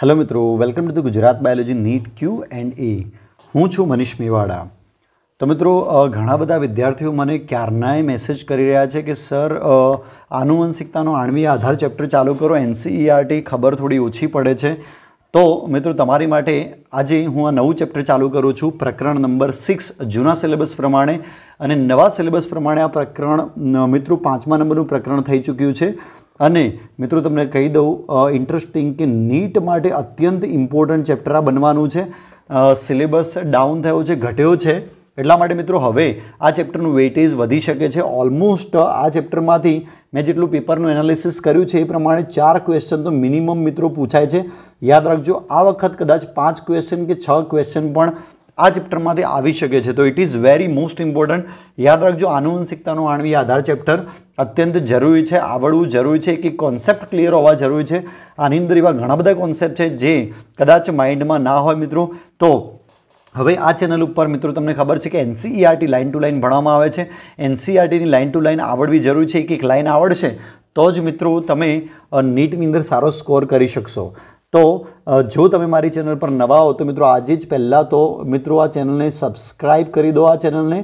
Hello મિત્રો, welcome to the Gujarat biology NEET Q&A. હું છું મનીષ મેવાડા. તો મિત્રો, ઘણા બધા વિદ્યાર્થીઓ મને ક્યારનાય મેસેજ કરી રહ્યા છે કે સર, આનુવંશિકતાનો આણ્વીય આધાર ચેપ્ટર ચાલુ કરો, NCERT ખબર થોડી ઓછી પડે છે. તો મિત્રો, તમારી માટે આજે હું આ નવું ચેપ્ટર ચાલુ કરું છું, પ્રકરણ નંબર 6, જૂના સિલેબસ પ્રમાણે અને નવા સિલેબસ પ્રમાણે. આ પ્રકરણ મિત્રો 5મા નંબરનું પ્રકરણ થઈ ચૂક્યું છે. અને મિત્રો, તમને કહી દઉં ઇન્ટરેસ્ટિંગ કે નીટ માટે અત્યંત ઇમ્પોર્ટન્ટ ચેપ્ટર આ બનવાનું છે. સિલેબસ ડાઉન થયો છે, ઘટ્યો છે, એટલા માટે મિત્રો હવે આ ચેપ્ટરનું વેઇટેજ વધી શકે છે. ઓલમોસ્ટ આ ચેપ્ટરમાંથી મેં જેટલું પેપરનું એનાલિસિસ કર્યું છે એ પ્રમાણે 4 ક્વેશ્ચન તો મિનિમમ મિત્રો પૂછાય છે. યાદ રાખજો, આ વખત કદાચ 5 ક્વેશ્ચન કે 6 ક્વેશ્ચન પણ આ ચેપ્ટરમાંથી આવી શકે છે. તો it is very most important. યાદ રાખજો, આનુવંશિકતાનો આણ્વીય આધાર ચેપ્ટર અત્યંત જરૂરી છે, આવડવું જરૂરી છે, કે કોન્સેપ્ટ ક્લિયર હોવા જરૂરી છે. આની અંદર એવા ઘણા બધા કોન્સેપ્ટ છે જે કદાચ માઇન્ડમાં ના હોય મિત્રો. તો હવે આ ચેનલ ઉપર મિત્રો, તમને ખબર છે કે NCERT લાઇન ટુ લાઇન ભણવામાં આવે છે. NCERTની લાઇન ટુ લાઇન આવડવી જરૂરી છે. એક લાઇન આવડશે તો જ મિત્રો તમે નીટની અંદર સારો સ્કોર કરી શકશો. તો જો તમે મારી ચેનલ પર નવા હો તો મિત્રો, આજે જ પહેલાં તો મિત્રો આ ચેનલને સબસ્ક્રાઈબ કરી દો, આ ચેનલને,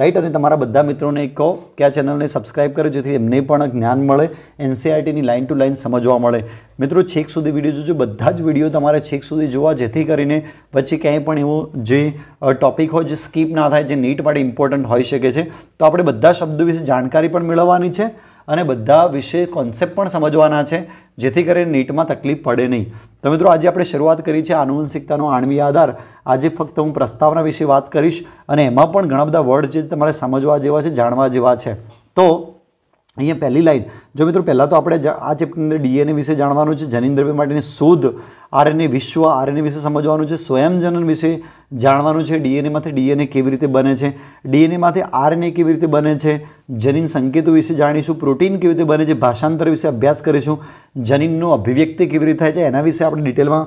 રાઈટ? અને તમારા બધા મિત્રોને કહો કે આ ચેનલને સબસ્ક્રાઈબ કરો, જેથી એમને પણ જ્ઞાન મળે, NCERTની લાઇન ટુ લાઇન સમજવા મળે. મિત્રો, છેક સુધી વિડીયો જોજો, બધા જ વિડીયો તમારે છેક સુધી જોવા, જેથી કરીને પછી ક્યાંય પણ એવો જે ટૉપિક હોય જે સ્કીપ ના થાય, જે નીટ માટે ઇમ્પોર્ટન્ટ હોઈ શકે છે. તો આપણે બધા શબ્દો વિશે જાણકારી પણ મેળવવાની છે અને બધા વિશે કોન્સેપ્ટ પણ સમજવાના છે, જેથી કરીને નીટમાં તકલીફ પડે નહીં. તો મિત્રો, આજે આપણે શરૂઆત કરી છે આનુવંશિકતાનો આણ્વીય આધાર. આજે ફક્ત હું પ્રસ્તાવના વિશે વાત કરીશ અને એમાં પણ ઘણા બધા વર્ડ્સ જે તમારે સમજવા જેવા છે, જાણવા જેવા છે. તો અહીંયા પહેલી લાઈન, જો મિત્રો, પહેલાં તો આપણે આ ચેપ્ટરની અંદર DNA વિશે જાણવાનું છે, જનીન દ્રવ્ય માટેની શોધ, RNA વિશ્વ, RNA વિશે સમજવાનું છે, સ્વયંજનન વિશે જાણવાનું છે, DNAમાંથી DNA કેવી રીતે બને છે, DNAમાંથી RNA કેવી રીતે બને છે, જનીન સંકેતો વિશે જાણીશું, પ્રોટીન કેવી રીતે બને છે, ભાષાંતર વિશે અભ્યાસ કરીશું, જનીનનું અભિવ્યક્તિ કેવી રીતે થાય છે એના વિશે આપણે ડિટેલમાં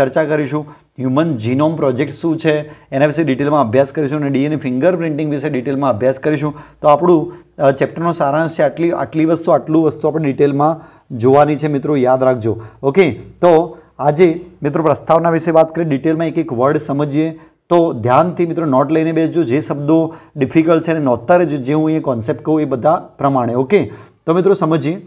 ચર્ચા કરીશું, હ્યુમન જીનોમ પ્રોજેક્ટ શું છે એના વિશે ડિટેલમાં અભ્યાસ કરીશું, અને DNA ફિંગર પ્રિન્ટિંગ વિશે ડિટેલમાં અભ્યાસ કરીશું. તો આપણું ચેપ્ટરનો સારાંશ છે. આટલી વસ્તુ આપણે ડિટેલમાં જોવાની છે મિત્રો, યાદ રાખજો. ઓકે, તો આજે મિત્રો પ્રસ્તાવના વિશે વાત કરી, ડિટેલમાં એક એક વર્ડ સમજીએ. તો ધ્યાનથી મિત્રો નોટ લઈને બેસજો, જે શબ્દો ડિફિકલ્ટ છે અને નોંધતા રહેજો, જે હું એ કોન્સેપ્ટ કહું એ બધા પ્રમાણે. ઓકે, તો મિત્રો સમજીએ.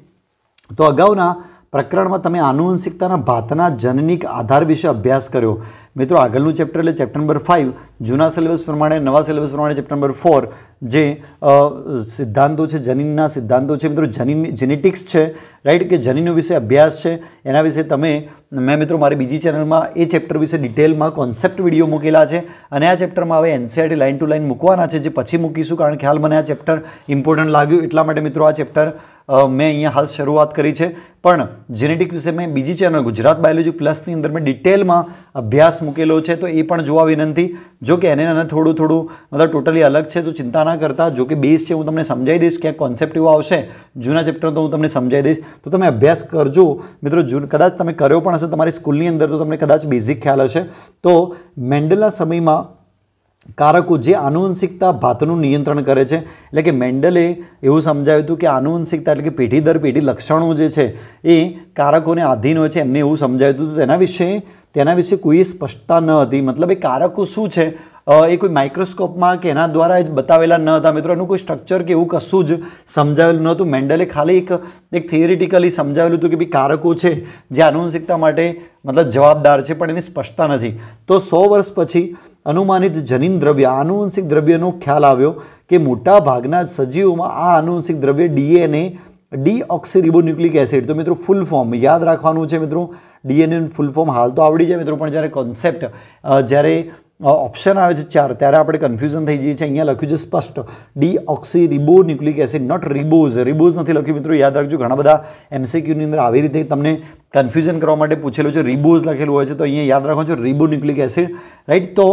તો અગાઉના પ્રકરણમાં તમે આનુવંશિકતાના ભાતના જનનિક આધાર વિશે અભ્યાસ કર્યો મિત્રો. આગળનું ચેપ્ટર એટલે ચેપ્ટર નંબર 5, જૂના સિલેબસ પ્રમાણે, નવા સિલેબસ પ્રમાણે ચેપ્ટર નંબર 4, જે સિદ્ધાંતો છે, જનીનના સિદ્ધાંતો છે મિત્રો, જનીન જેનેટિક્સ છે, રાઈટ? કે જનીનો વિશે અભ્યાસ છે, એના વિશે મેં મિત્રો મારી બીજી ચેનલમાં એ ચેપ્ટર વિશે ડિટેલમાં કોન્સેપ્ટ વિડીયો મૂકેલા છે. અને આ ચેપ્ટરમાં હવે NCERT લાઇન ટુ લાઇન મૂકવાના છે, જે પછી મૂકીશું, કારણ કે હાલ મને આ ચેપ્ટર ઇમ્પોર્ટન્ટ લાગ્યું એટલા માટે મિત્રો આ ચેપ્ટર મેં અહીંયા હાલ શરૂઆત કરી છે. પણ જેનેટિક વિશે મેં બીજી ચેનલ ગુજરાત બાયોલોજી પ્લસની અંદર મેં ડિટેલમાં અભ્યાસ મૂકેલો છે, તો એ પણ જોવા વિનંતી. જો કે એને થોડું થોડું મતલબ ટોટલી અલગ છે, તો ચિંતા ના કરતા. જો કે બેઝ છે, હું તમને સમજાવી દઈશ. ક્યાંક કોન્સેપ્ટ એવો આવશે જૂના ચેપ્ટર તો હું તમને સમજાવી દઈશ, તો તમે અભ્યાસ કરજો મિત્રો. કદાચ તમે કર્યો પણ હશે તમારી સ્કૂલની અંદર, તો તમને કદાચ બેઝિક ખ્યાલ હશે. તો મેન્ડલના સમયમાં કારકો જે આનુવંશિકતા ભાતનું નિયંત્રણ કરે છે, એટલે કે મેન્ડલે એવું સમજાવ્યું હતું કે આનુવંશિકતા એટલે કે પેઢી દર પેઢી લક્ષણો જે છે એ કારકોને આધીન હોય છે, એમને એવું સમજાવ્યું હતું. તેના વિશે કોઈ સ્પષ્ટતા ન હતી. મતલબ એ કારકો શું છે એ કોઈ માઇક્રોસ્કોપમાં કે એના દ્વારા જ બતાવેલા ન હતા મિત્રો. એનું કોઈ સ્ટ્રક્ચર કે એવું કશું જ સમજાવેલું નહોતું. મેન્ડલે ખાલી એક થિયરિટિકલી સમજાવેલું હતું કે ભાઈ કારકો છે જે આનુવંશિકતા માટે મતલબ જવાબદાર છે, પણ એની સ્પષ્ટતા નથી. તો 100 વર્ષ પછી અનુમાનિત જનીન દ્રવ્ય, આનુવંશિક દ્રવ્યનો ખ્યાલ આવ્યો કે મોટા ભાગના સજીવોમાં આ આનુવંશિક દ્રવ્ય DNA ડીઓક્સિરિબોન્યુક્લિક એસિડ, તો મિત્રો ફૂલ ફોર્મ યાદ રાખવાનું છે મિત્રો. DNAનું ફૂલ ફોર્મ હાલ તો આવડી જાય મિત્રો, પણ જ્યારે કોન્સેપ્ટ, જ્યારે ઓપ્શન આવે છે 4, ત્યારે આપણે કન્ફ્યુઝન થઈ જઈએ છીએ. અહીંયા લખ્યું છે સ્પષ્ટ ડીઓક્સિરિબોન્યુક્લિક એસિડ, નોટ રિબોઝ નથી લખ્યું મિત્રો, યાદ રાખજો. ઘણા બધા MCQની અંદર આવી રીતે તમને કન્ફ્યુઝન કરવા માટે પૂછેલું છે, રિબોઝ લખેલું હોય છે, તો અહીંયા યાદ રાખો છો રિબોન્યુક્લિક એસિડ, રાઈટ? તો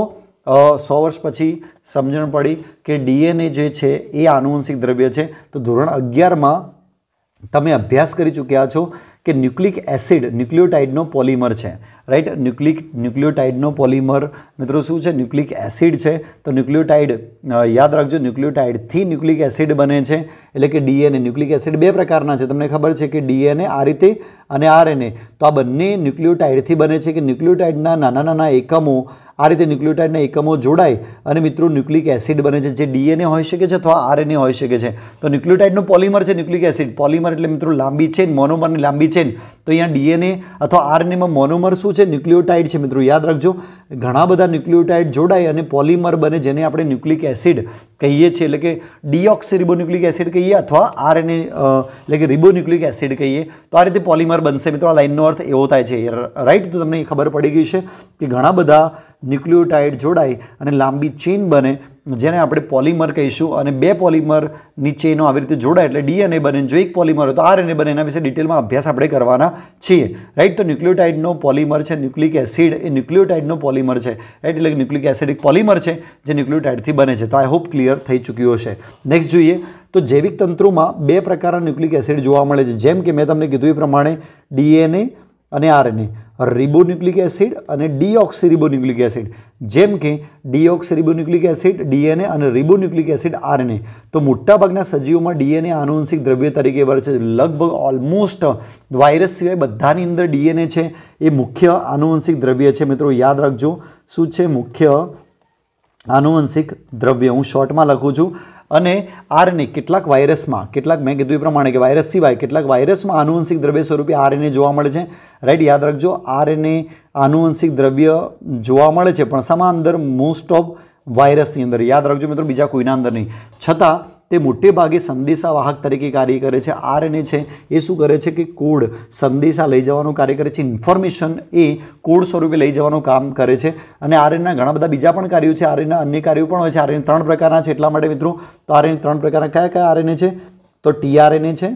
100 વર્ષ પછી સમજણ પડી કે DNA જે છે એ આનુવંશિક દ્રવ્ય છે. તો ધોરણ 11માં તમે અભ્યાસ કરી ચૂક્યા છો કે ન્યુક્લિક એસિડ ન્યુક્લિયોટાઇડનો પોલિમર છે, રાઈટ. ન્યુક્લિયોટાઇડનો પોલિમર મિત્રો શું છે? ન્યુક્લિક એસિડ છે. તો ન્યુક્લિયોટાઇડ યાદ રાખજો, ન્યુક્લિયોટાઇડથી ન્યુક્લિક એસિડ બને છે. એટલે કે ડીએનએ, ન્યુક્લિક એસિડ બે પ્રકારના છે, તમને ખબર છે કે ડીએનએ આ રીતે અને આરએનએ. તો આ બંને ન્યુક્લિયોટાઇડથી બને છે, કે ન્યુક્લિયોટાઇડના નાના નાના એકમો આ રીતે ન્યુક્લિયોટાઇડના એકમો જોડાય અને મિત્રો ન્યુક્લિક એસિડ બને છે, જે ડીએનએ હોઈ શકે છે અથવા આરએનએ હોઈ શકે છે. તો ન્યુક્લિયોટાઇડનો પોલિમર છે ન્યુક્લિક એસિડ. પોલિમર એટલે મિત્રો લાંબી ચેન, મોનોમરની લાંબી ચેન. તો અહીંયા ડીએનએ અથવા આરએનએમાં મોનોમર શું છે? ન્યુક્લિયોટાઇડ છે મિત્રો, યાદ રાખજો. ઘણા બધા ન્યુક્લિયોટાઇડ જોડાય અને પોલિમર બને, જેને આપણે ન્યુક્લિક એસિડ કહીએ છીએ, એટલે કે ડિઓક્સિરિબોન્યુક્લિક એસિડ કહીએ અથવા આરએનએ એટલે કે રિબોન્યુક્લિક એસિડ કહીએ. તો આ રીતે પોલિમર બનશે મિત્રો. આ લાઇનનો અર્થ એવો થાય છે, રાઈટ. તો તમને ખબર પડી ગઈ છે કે ઘણા બધા ન્યુક્લિયોટાઇડ જોડાય અને લાંબી ચેન બને, જેને આપણે પોલિમર કહીશું. અને બે પોલિમરની ચેનો આવી રીતે જોડાય એટલે ડીએનએ બને. જો એક પોલિમર હોય તો આરએનએ બને. એના વિશે ડિટેલમાં અભ્યાસ આપણે કરવાના છીએ, રાઈટ. તો ન્યુક્લિયોટાઇડનો પોલિમર છે, ન્યુક્લિક એસિડ એ ન્યુક્લિયોટાઇડનો પોલિમર છે, રાઈટ. એટલે ન્યુક્લિક એસિડ એક પોલિમર છે જે ન્યુક્લિયોટાઇડથી બને છે. તો આઈ હોપ ક્લિયર થઈ ચૂક્યું હશે. નેક્સ્ટ જોઈએ તો જૈવિક તંત્રોમાં બે પ્રકારના ન્યુક્લિક એસિડ જોવા મળે છે, જેમ કે મેં તમને કીધું એ પ્રમાણે ડીએનએ અને આરએનએ. રિબોન્યુક્લિક એસિડ અને ડિઓક્સિરિબોન્યુક્લિક એસિડ, જેમ કે ડિઓક્સિરિબોન્યુક્લિક એસિડ ડીએનએ અને રિબોન્યુક્લિક એસિડ આરએનએ. તો મોટાભાગના સજીવોમાં ડીએનએ આનુવંશિક દ્રવ્ય તરીકે વર્તે છે. લગભગ ઓલમોસ્ટ વાયરસ સિવાય બધાની અંદર ડીએનએ છે એ મુખ્ય આનુવંશિક દ્રવ્ય છે મિત્રો, યાદ રાખજો. શું છે? મુખ્ય આનુવંશિક દ્રવ્ય, હું શોર્ટમાં લખું છું. અને આરએનએ કેટલાક વાયરસમાં, કેટલાક મેં કીધું એ પ્રમાણે કે વાયરસ સિવાય કેટલાક વાયરસમાં આનુવંશિક દ્રવ્ય સ્વરૂપે આરએનએ જોવા મળે છે, રાઈટ. યાદ રાખજો, આરએનએ આનુવંશિક દ્રવ્ય જોવા મળે છે, પણ સામા અંદર મોસ્ટ ઓફ વાયરસની અંદર, યાદ રાખજો મિત્રો, બીજા કોઈના અંદર નહીં. છતાં તે મોટે ભાગે સંદેશાવાહક તરીકે કાર્ય કરે છે. આરએનએ છે એ શું કરે છે કે કોડ, સંદેશા લઈ જવાનું કાર્ય કરે છે. ઇન્ફોર્મેશન એ કોડ સ્વરૂપે લઈ જવાનું કામ કરે છે. અને આરએનએના ઘણા બધા બીજા પણ કાર્યો છે, આરએનએના અન્ય કાર્યો પણ હોય છે. આરએનએ ત્રણ પ્રકારના છે એટલા માટે મિત્રો. તો આરએનએ ત્રણ પ્રકારના કયા કયા આરએનએ છે? તો ટીઆરએનએ છે,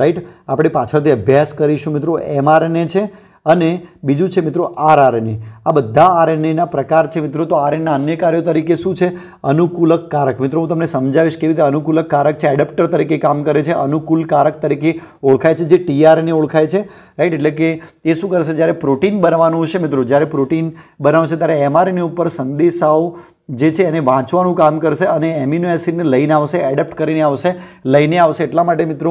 રાઈટ, આપણે પાછળથી અભ્યાસ કરીશું મિત્રો. એમઆરએનએ છે અને બીજું છે મિત્રો આરઆરએનએ. આ બધા આરએનએના પ્રકાર છે મિત્રો. તો આરએનએના અન્ય કાર્યો તરીકે શું છે? અનુકૂલક કારક. મિત્રો હું તમને સમજાવીશ કેવી રીતે અનુકૂલક કારક છે, એડેપ્ટર તરીકે કામ કરે છે, અનુકૂલ કારક તરીકે ઓળખાય છે, જે ટીઆરએનએ ઓળખાય છે, રાઈટ. એટલે કે એ શું કરશે? જ્યારે પ્રોટીન બનવાનું હશે મિત્રો, જ્યારે પ્રોટીન બનાવશે ત્યારે એમઆરએનએ ઉપર સંદેશાઓ જે છે એને વાંચવાનું કામ કરશે અને એમિનો એસિડને લઈને આવશે, એડેપ્ટ કરીને આવશે, લઈને આવશે. એટલા માટે મિત્રો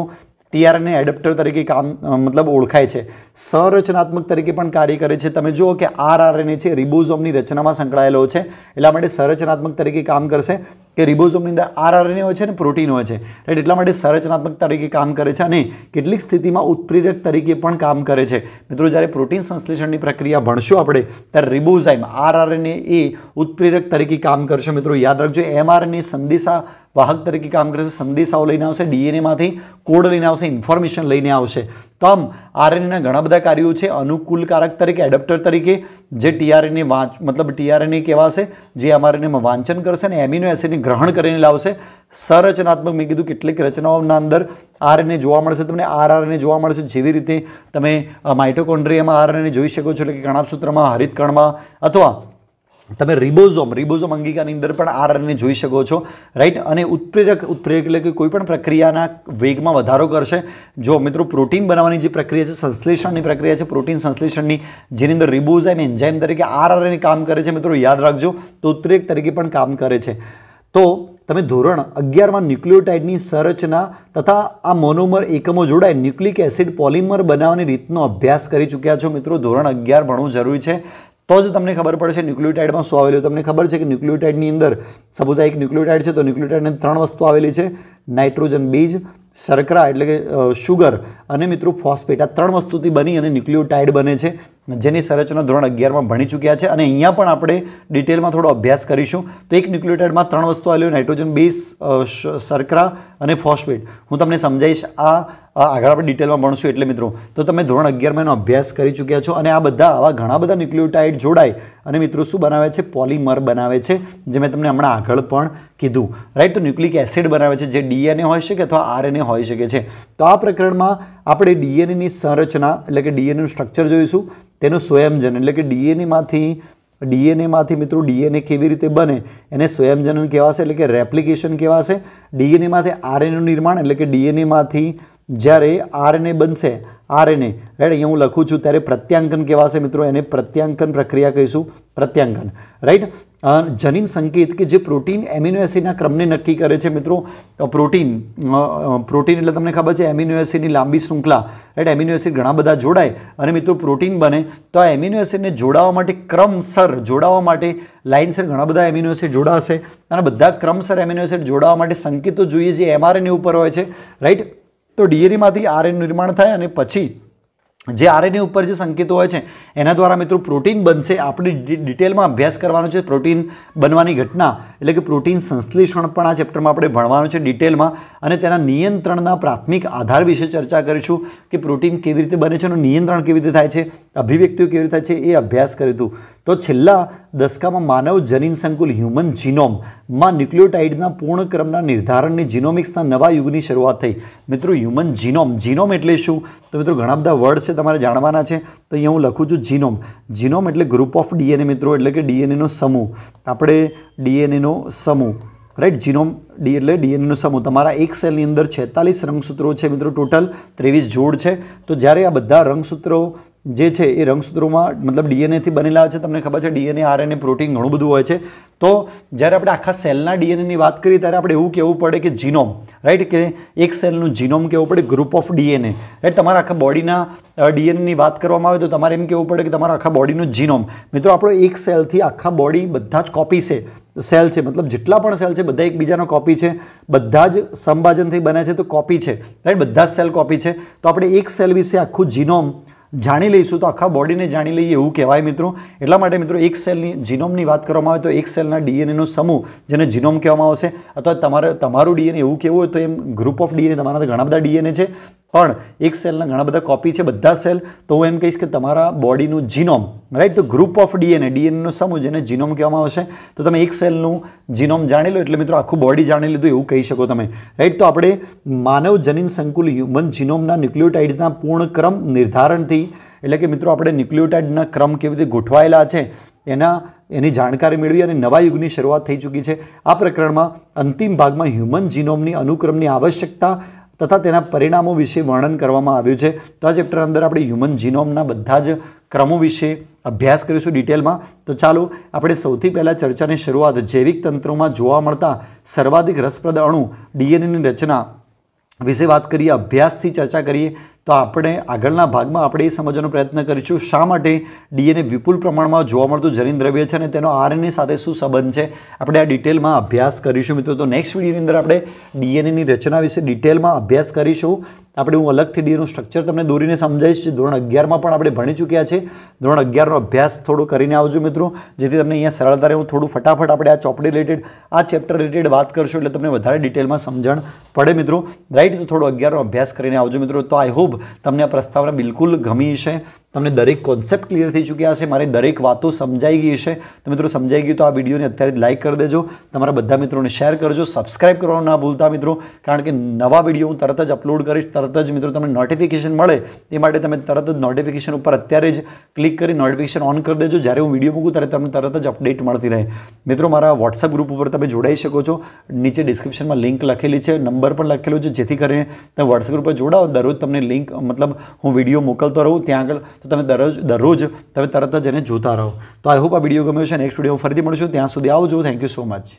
ટીઆરએનએ એડેપ્ટર તરીકે કામ મતલબ ઓળખાય છે. સંરચનાત્મક તરીકે પણ કાર્ય કરે છે. તમે જુઓ કે આરઆરએનએ છે રિબોઝોમની રચનામાં સંકળાયેલો છે, એટલા માટે સંરચનાત્મક તરીકે કામ કરશે. કે રિબોઝોમની અંદર આરઆરએનએ હોય છે અને પ્રોટીન હોય છે, રાઈટ. એટલા માટે સંરચનાત્મક તરીકે કામ કરે છે અને કેટલીક સ્થિતિમાં ઉત્પ્રેરક તરીકે પણ કામ કરે છે મિત્રો. જ્યારે પ્રોટીન સંશ્લેષણની પ્રક્રિયા ભણશું આપણે ત્યારે રિબોઝાઇમ આરઆરએનએ એ ઉત્પ્રેરક તરીકે કામ કરશે મિત્રો, યાદ રાખજો. એમઆરએનએ સંદેશા વાહક તરીકે કામ કરે છે, સંદેશાઓ લઈને આવશે, ડીએનએમાંથી કોડ લઈને આવશે, ઇન્ફોર્મેશન લઈને આવશે. તો આમ આરએનએના ઘણા બધા કાર્યો છે, અનુકૂલકારક તરીકે, એડેપ્ટર તરીકે, જે ટીઆરએનએ મતલબ ટીઆરએનએ કહેવાશે, જે આરએનએમાં વાંચન કરશે અને એમિનો એસિડને ગ્રહણ કરીને લાવશે. સંરચનાત્મક મેં કીધું કેટલીક રચનાઓના અંદર આરએનએ જોવા મળશે, તમને આરઆરએનએ જોવા મળશે. જેવી રીતે તમે માઇટોકોન્ડ્રિયામાં આરએનએ જોઈ શકો છો, એટલે કે કણાભસૂત્રમાં, હરિતકણમાં, અથવા તમે રિબોઝોમ અંગિકાની અંદર પણ આરએનએ જોઈ શકો છો, રાઈટ. અને ઉત્પ્રેરક એટલે કે કોઈપણ પ્રક્રિયાના વેગમાં વધારો કરશે. જો મિત્રો પ્રોટીન બનાવવાની જે પ્રક્રિયા છે, સંશ્લેષણની પ્રક્રિયા છે, પ્રોટીન સંશ્લેષણની, જેની અંદર રિબોઝાઇમ એન્ઝાઇમ તરીકે આરએનએ કામ કરે છે મિત્રો, યાદ રાખજો. તો ઉત્પ્રેરક તરીકે પણ કામ કરે છે. તો તમે ધોરણ 11માં ન્યુક્લિયોટાઇડની સંરચના તથા આ મોનોમર એકમો જોડાય ન્યુક્લિક એસિડ પોલિમર બનાવવાની રીતનો અભ્યાસ કરી ચૂક્યા છો મિત્રો. ધોરણ 11 ભણવું જરૂરી છે, તો જ તમને ખબર પડશે ન્યુક્લિયોટાઇડમાં શું આવેલું. તમને ખબર છે કે ન્યુક્લિયોટાઇડની અંદર સપોઝ આ એક ન્યુક્લિયોટાઇડ છે, તો ન્યુક્લિયોટાઇડની ત્રણ વસ્તુ આવેલી છે: નાઇટ્રોજન બીજ, શર્કરા એટલે કે શુગર, અને મિત્રો ફોસ્ફેટ. આ ત્રણ વસ્તુથી બની અને ન્યુક્લિયોટાઇડ બને છે, જેની સંરચના ધોરણ 11માં ભણી ચૂક્યા છે. અને અહીંયા પણ આપણે ડિટેલમાં થોડો અભ્યાસ કરીશું. તો એક ન્યુક્લિયોટાઇડમાં ત્રણ વસ્તુ આવેલી: નાઇટ્રોજન બીજ, શર્કરા અને ફોસ્ફેટ. હું તમને સમજાવીશ આ આગળ આપણે ડિટેલમાં ભણશું. એટલે મિત્રો તો તમે ધોરણ 11માં એનો અભ્યાસ કરી ચૂક્યા છો. અને આ બધા આવા ઘણા બધા ન્યુક્લિયોટાઇડ જોડાય અને મિત્રો શું બનાવે છે? પોલિમર બનાવે છે, જે મેં તમને હમણાં આગળ પણ કીધું, રાઈટ. તો ન્યુક્લિક એસિડ બનાવે છે, જે ડીએનએ હોઈ શકે અથવા આરએનએ હોઈ શકે છે. તો આ પ્રકરણમાં આપણે ડીએનએની સંરચના એટલે કે ડીએનએનું સ્ટ્રક્ચર જોઈશું, તેનું સ્વયંજનન એટલે કે ડીએનએમાંથી મિત્રો ડીએનએ કેવી રીતે બને એને સ્વયંજનન કહેવાશે એટલે કે રેપ્લિકેશન કહેવાશે. ડીએનએમાંથી આરએનએનું નિર્માણ એટલે કે ડીએનએમાંથી જ્યારે आरएनए बनशे आरएनए राइट अहीं हूँ लखूँ छूं त्यारे प्रत्यांकन कहेवाशे मित्रों एने प्रत्यांकन प्रक्रिया कहीशुं प्रत्यांकन राइट जनीन संकेत के जे प्रोटीन एमिनो एसिड क्रम ने नक्की करे छे मित्रों प्रोटीन प्रोटीन एटले तमने खबर छे एमिनो एसिड लांबी श्रृंखला राइट एमिनो एसिड घणा बधा जोड़ाय अने मित्रों प्रोटीन बने तो आ एमिनो एसिड ने जोड़वा माटे क्रमसर जोड़वा माटे लाइनसर घणा बधा एमिनो एसिड जोड़ाशे अने बधा क्रमसर एमिनो एसिड जोड़वा माटे संकेतो जोईए जे एमआरएनए उपर होय छे राइट तो डीएनए मांथी आरएनए निर्माण थाय अने पछी जे आरएनए उपर जे संकेतो होय छे एना द्वारा मित्रों प्रोटीन बनशे। आपणे डिटेल में अभ्यास करवानो छे प्रोटीन बनवानी घटना एटले के प्रोटीन संश्लेषण पण आ चेप्टर में आपणे भणवानुं छे डिटेल में अने तेना नियंत्रणना प्राथमिक आधार विषे चर्चा करीशुं के प्रोटीन केवी रीते बने छे, नियंत्रण केवी रीते थाय छे, अभिव्यक्तिओ केवी रीते थाय छे ए अभ्यास करीधुं। तो छेल्ला दशका में मानव जनीन संकुल ह्यूमन जीनोम में न्यूक्लियोटाइडना पूर्ण क्रमना निर्धारण ने जीनोमिक्स नवा युगनी शुरुआत थई। मित्रों ह्यूमन जीनोम जीनोम एटले शुं तो मित्रों घणा बधा वर्ड छे तमारे जाणवाना छे। तो अहीं हूँ लखूँ छूं जीनोम। जीनोम एटले ग्रुप ऑफ डीएनए मित्रों एटले के डीएनए नो समूह। आपणे डीएनए नो समूह राइट जीनोम डी एटले डीएनए नो समूह। तमारा एक सेलनी अंदर 46 रंगसूत्रों छे मित्रों, टोटल 23 जोड़ छे। तो ज्यारे आ बधा रंगसूत्रों जे छे ए रंगसूत्रों में मतलब डीएनए थी बनेला छे। तमने खबर छे डीएनए आरएनए प्रोटीन घणुं बधुं होय छे। तो ज्यारे आपणे आखा सेलना डीएनए नी वात करीए त्यारे आपणे एवुं कहेवुं पड़े के जीनोम राइट के एक सेलनुं जीनोम कहेवुं पड़े, ग्रुप ऑफ डीएनए राइट। तमारा आखा बॉडीना डीएनए नी वात करवामां आवे तो तमारे एम कहेवुं पड़े के तमारा आखा बॉडीनो जीनोम। मित्रों आपणो एक सेल थी आखा बॉडी बधा ज कॉपी छे सेल छे, मतलब जेटला पण सेल छे बधा एकबीजानो कॉपी छे, बधा ज संभाजनथी बने छे तो कॉपी छे राइट, बधा ज सेल कॉपी छे। तो आपणे एक सेल विशे आखुं जीनोम जाणी लईशुं तो आखा बॉडी ने जाणी लईए एवुं कहेवाय मित्रों। एटला माटे मित्रों एक सेलनी जीनोमनी वात करवामां आवे तो एक सेलना डीएनए नो समूह जेने जीनोम कहेवामां आवशे। अथवा तमारुं डीएनए एवुं कहेवुं होय तो एम ग्रुप ऑफ डीएनए, तमारा घणा बधा डीएनए छे पण एक सेलना घणा बधा कॉपी छे बधा सेल, तो हुं एम कहीश के तमारा बॉडीनो जीनोम राइट। तो ग्रुप ऑफ डीएनए डीएनए नो समूह जेने जीनोम कहेवामां आवशे। तो तमे एक सेलनुं जीनोम जाणी लो एटले मित्रों आखुं बॉडी जाणी लीधुं एवुं कही शको तमे राइट। तो आपणे मानव जनीन संकुल ह्यूमन जीनोमना न्यूक्लियोटाइड्सना पूर्ण क्रम निर्धारणथी एटले के मित्रों आपणे न्यूक्लियोटाइडना क्रम केवी रीते गोठवायेला छे एनी जाणकारी मेळवी अने नवा युगनी शरूआत थई चूकी छे। आ प्रकरणमां अंतिम भागमां ह्यूमन जीनोमनी अनुक्रमनी आवश्यकता तथा तेना परिणामों विषे वर्णन करवामां आव्युं छे। तो आ चेप्टर अंदर आपणे ह्यूमन जीनोमना बधा ज क्रमों विषे अभ्यास करीशुं डिटेलमां। तो चालो आपणे सौथी पहला चर्चानी शरूआत जैविक तंत्रोमां जोवा मळता सर्वाधिक रसप्रद अणु डीएनएनी रचना विषे बात करिए, अभ्यासथी चर्चा करिए। तो आपणे आगळना भागमां आपणे ए समजવાનો प्रयत्न करीशुं शा माटे डीएनए विपुल प्रमाणमां जोवा मळतं जनीन द्रव्य छे अने तेनो आरएनए साथे शुं संबंध छे, आपणे आ डिटेलमां अभ्यास करीशुं मित्रों। तो नेक्स्ट विडियोनी अंदर आपणे डीएनएनी रचना विषे डिटेलमां अभ्यास करीशुं। आपणे हूँ अलगथी डीएनएनु स्ट्रक्चर तमने दोरीने समजावीश। धोरण 11 मां पण आपणे भणी चूक्या छे। धोरण 11 नो अभ्यास थोड़ो करीने आवजो मित्रों, जेथी તમને અહીંયા સરળતા રહે। હું થોડું फटाफट આપણે આ ચોપડી रिलेटेड આ ચેપ્ટર रिलेटेड વાત કરશું એટલે તમને વધારે ડિટેલમાં સમજણ પડે મિત્રો રાઈટ। તો થોડો 11 નો અભ્યાસ કરીને આવજો મિત્રો। તો આઈ હોપ તમને આ પ્રસ્તાવના બિલકુલ ગમી હશે, તમને દરેક કોન્સેપ્ટ ક્લિયર થઈ ચૂક્યા હશે, મારી દરેક વાતો સમજાઈ ગઈ હશે। તો મિત્રો સમજાઈ ગયું તો આ વિડીયોને અત્યારે લાઇક કરી દેજો, તમારા બધા મિત્રોને શેર કરજો, સબસ્ક્રાઇબ કરવાનું ના ભૂલતા મિત્રો, કારણ કે નવા વિડીયો હું તરત જ અપલોડ કરીશ, તરત જ મિત્રો તમને નોટિફિકેશન મળે તે માટે તમે તરત જ નોટિફિકેશન ઉપર અત્યારે જ ક્લિક કરી નોટિફિકેશન ઓન કરી દેજો, જ્યારે હું વિડીયો મૂકું ત્યારે તમને તરત જ અપડેટ મળતી રહે મિત્રો। મારા વોટ્સઅપ ગ્રુપ ઉપર તમે જોડાઈ શકો છો, નીચે ડિસ્ક્રિપ્શનમાં લિંક લખેલી છે, નંબર પણ લખેલો છે, જેથી કરીને તમે વોટ્સઅપ ગ્રુપ પર જોડાઓ, દરરોજ તમને લિંક મતલબ હું વિડીયો મોકલતો રહું ત્યાં આગળ, તો તમે દરરોજ તમે તરત જ એને જોતા રહો। તો આઈ હોપ આ વિડીયો ગમ્યો છે, નેક્સ્ટ વિડીયો ફરીથી મળશું, ત્યાં સુધી આવજો, થેન્ક યુ સો મચ।